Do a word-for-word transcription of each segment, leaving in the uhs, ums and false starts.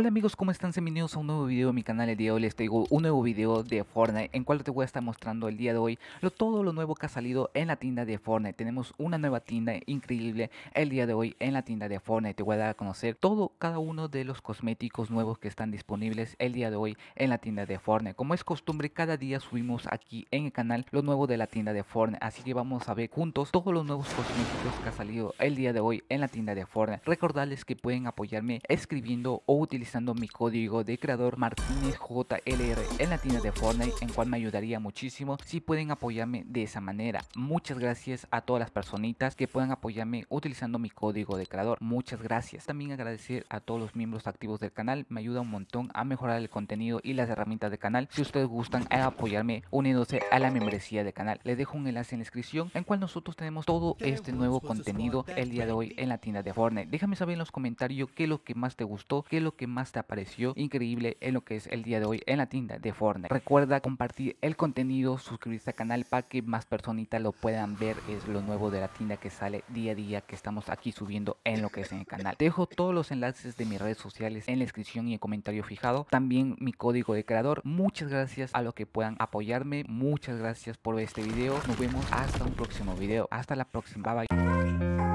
Hola amigos, ¿cómo están? Bienvenidos a un nuevo video de mi canal. El día de hoy les traigo un nuevo video de Fortnite, en cual te voy a estar mostrando el día de hoy lo, todo lo nuevo que ha salido en la tienda de Fortnite. Tenemos una nueva tienda increíble el día de hoy en la tienda de Fortnite. Te voy a dar a conocer todo, cada uno de los cosméticos nuevos que están disponibles el día de hoy en la tienda de Fortnite. Como es costumbre, cada día subimos aquí en el canal lo nuevo de la tienda de Fortnite, así que vamos a ver juntos todos los nuevos cosméticos que ha salido el día de hoy en la tienda de Fortnite. Recordarles que pueden apoyarme escribiendo o utilizando mi código de creador Martínez J L R en la tienda de Fortnite, en cual me ayudaría muchísimo si pueden apoyarme de esa manera. Muchas gracias a todas las personitas que puedan apoyarme utilizando mi código de creador, muchas gracias. También agradecer a todos los miembros activos del canal, me ayuda un montón a mejorar el contenido y las herramientas del canal. Si ustedes gustan apoyarme uniéndose a la membresía del canal, les dejo un enlace en la descripción, en cual nosotros tenemos todo este nuevo contenido el día de hoy en la tienda de Fortnite. Déjame saber en los comentarios qué es lo que más te gustó, qué es lo que más te apareció increíble en lo que es el día de hoy en la tienda de Fortnite. Recuerda compartir el contenido, suscribirse al canal para que más personitas lo puedan ver. Es lo nuevo de la tienda que sale día a día, que estamos aquí subiendo en lo que es en el canal. Te dejo todos los enlaces de mis redes sociales en la descripción y el comentario fijado, también mi código de creador. Muchas gracias a los que puedan apoyarme, muchas gracias por este video, nos vemos hasta un próximo video, hasta la próxima, bye bye.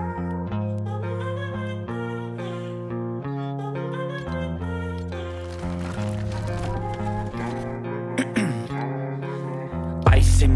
In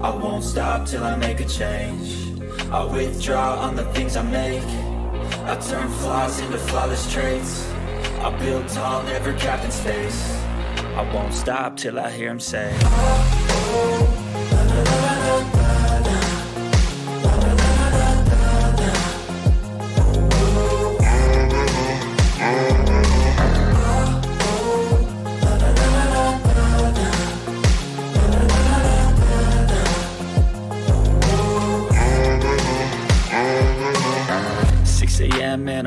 I won't stop till I make a change. I withdraw on the things I make. I turn flaws into flawless traits. I build tall, never capped in space. I won't stop till I hear him say, oh, oh, la, la, la, la, la. Man,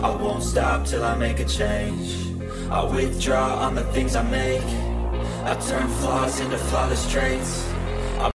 I won't stop till I make a change. I withdraw on the things I make. I turn flaws into flawless traits.